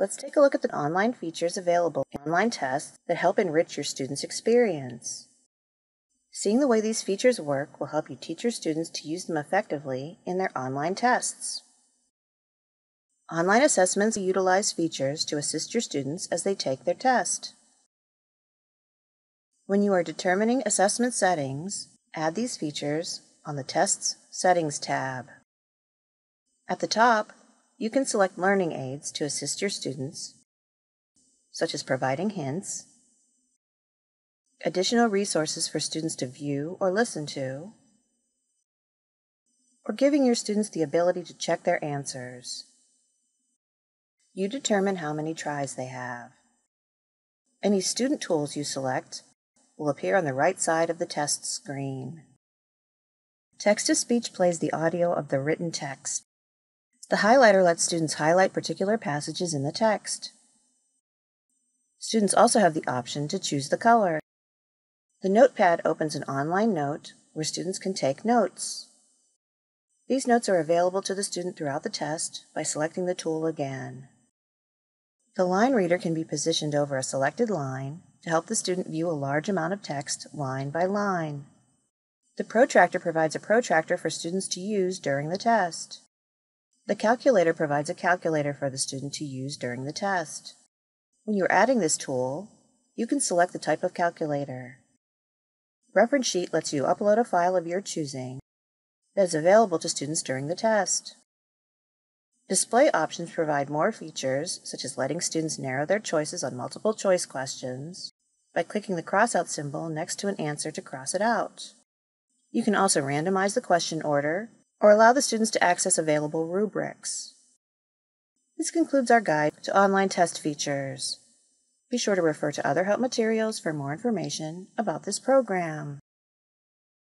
Let's take a look at the online features available in online tests that help enrich your students' experience. Seeing the way these features work will help you teach your students to use them effectively in their online tests. Online assessments utilize features to assist your students as they take their test. When you are determining assessment settings, add these features on the Tests Settings tab. At the top, you can select learning aids to assist your students, such as providing hints, additional resources for students to view or listen to, or giving your students the ability to check their answers. You determine how many tries they have. Any student tools you select will appear on the right side of the test screen. Text-to-speech plays the audio of the written text. The highlighter lets students highlight particular passages in the text. Students also have the option to choose the color. The Notepad opens an online note where students can take notes. These notes are available to the student throughout the test by selecting the tool again. The line reader can be positioned over a selected line to help the student view a large amount of text line by line. The protractor provides a protractor for students to use during the test. The calculator provides a calculator for the student to use during the test. When you're adding this tool, you can select the type of calculator. Reference Sheet lets you upload a file of your choosing that is available to students during the test. Display options provide more features, such as letting students narrow their choices on multiple choice questions by clicking the crossout symbol next to an answer to cross it out. You can also randomize the question order or allow the students to access available rubrics. This concludes our guide to online test features. Be sure to refer to other help materials for more information about this program.